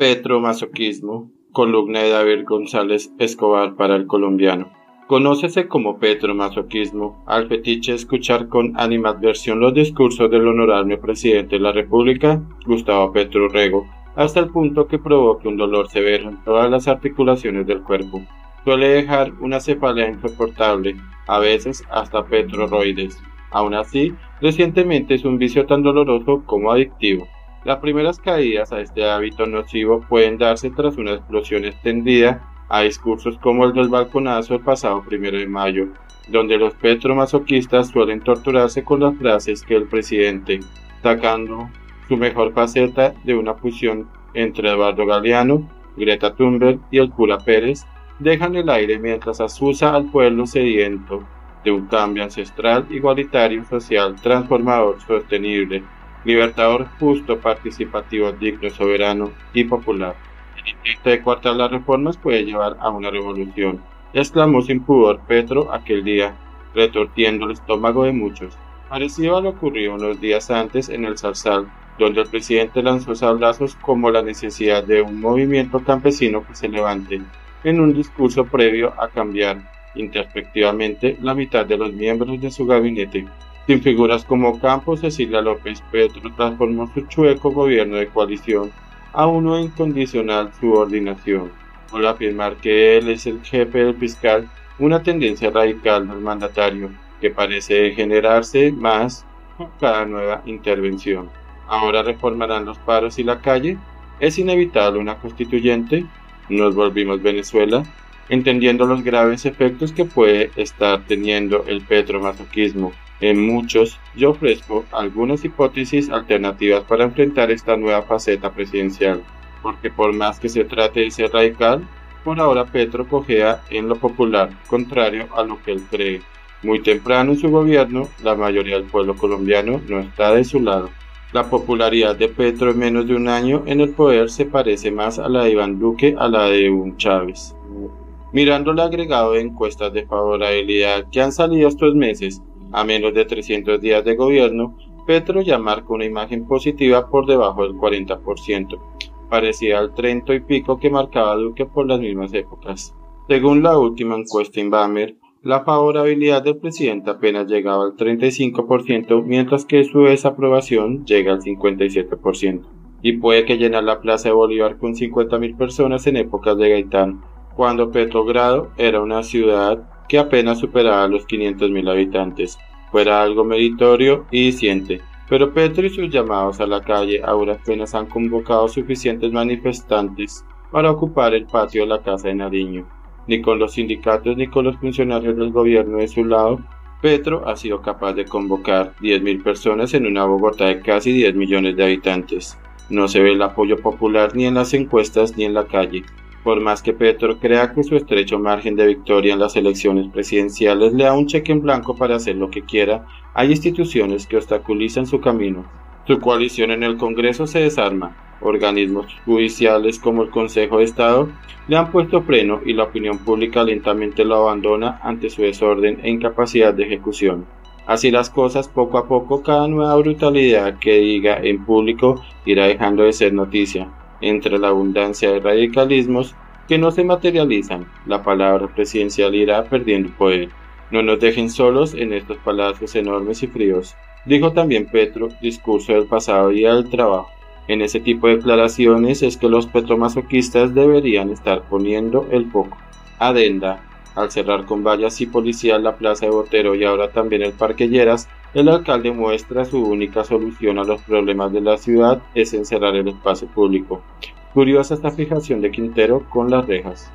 Petro-masoquismo, columna de David González Escobar para El Colombiano. Conócese como petro-masoquismo al fetiche escuchar con animadversión los discursos del honorable presidente de la República, Gustavo Petro Urrego, hasta el punto que provoque un dolor severo en todas las articulaciones del cuerpo. Suele dejar una cefalea insoportable, a veces hasta petrorroides. Aún así, recientemente es un vicio tan doloroso como adictivo. Las primeras caídas a este hábito nocivo pueden darse tras una explosión extendida a discursos como el del balconazo el pasado 1 de mayo, donde los petromasoquistas suelen torturarse con las frases que el presidente, sacando su mejor faceta de una fusión entre Eduardo Galeano, Greta Thunberg y el cura Pérez, dejan el aire mientras asusa al pueblo sediento de un cambio ancestral, igualitario, social, transformador, sostenible, libertador, justo, participativo, digno, soberano y popular. El intento de coartar las reformas puede llevar a una revolución, exclamó sin pudor Petro aquel día, retorciendo el estómago de muchos. Parecido a lo ocurrido unos días antes en el Zarzal, donde el presidente lanzó sablazos como la necesidad de un movimiento campesino que se levante, en un discurso previo a cambiar, introspectivamente, la mitad de los miembros de su gabinete. Sin figuras como Campos, Cecilia López, Petro transformó su chueco gobierno de coalición a uno de incondicional subordinación. Por afirmar que él es el jefe del fiscal, una tendencia radical del mandatario, que parece degenerarse más con cada nueva intervención. ¿Ahora reformarán los paros y la calle? ¿Es inevitable una constituyente? ¿Nos volvimos Venezuela? Entendiendo los graves efectos que puede estar teniendo el petromasoquismo en muchos, yo ofrezco algunas hipótesis alternativas para enfrentar esta nueva faceta presidencial, porque por más que se trate de ser radical, por ahora Petro cojea en lo popular, contrario a lo que él cree. Muy temprano en su gobierno, la mayoría del pueblo colombiano no está de su lado. La popularidad de Petro en menos de un año en el poder se parece más a la de Iván Duque a la de un Chávez. Mirando el agregado de encuestas de favorabilidad que han salido estos meses, a menos de 300 días de gobierno, Petro ya marca una imagen positiva por debajo del 40%, parecida al 30 y pico que marcaba Duque por las mismas épocas. Según la última encuesta en Bammer, la favorabilidad del presidente apenas llegaba al 35%, mientras que su desaprobación llega al 57%, y puede que llenar la Plaza de Bolívar con 50.000 personas en épocas de Gaitán, cuando Petrogrado era una ciudad que apenas superaba los 500.000 habitantes. Fuera algo meritorio y diciente, pero Petro y sus llamados a la calle ahora apenas han convocado suficientes manifestantes para ocupar el patio de la Casa de Nariño. Ni con los sindicatos ni con los funcionarios del gobierno de su lado, Petro ha sido capaz de convocar 10.000 personas en una Bogotá de casi 10 millones de habitantes. No se ve el apoyo popular ni en las encuestas ni en la calle. Por más que Petro crea que su estrecho margen de victoria en las elecciones presidenciales le da un cheque en blanco para hacer lo que quiera, hay instituciones que obstaculizan su camino. Su coalición en el Congreso se desarma. Organismos judiciales como el Consejo de Estado le han puesto freno y la opinión pública lentamente lo abandona ante su desorden e incapacidad de ejecución. Así las cosas, poco a poco, cada nueva brutalidad que diga en público irá dejando de ser noticia. Entre la abundancia de radicalismos que no se materializan, la palabra presidencial irá perdiendo poder. No nos dejen solos en estos palacios enormes y fríos, dijo también Petro, discurso del pasado día del trabajo. En ese tipo de declaraciones es que los petromasoquistas deberían estar poniendo el foco. Adenda, al cerrar con vallas y policías la plaza de Botero y ahora también el parque Lleras, el alcalde muestra su única solución a los problemas de la ciudad es encerrar el espacio público. Curiosa esta fijación de Quintero con las rejas.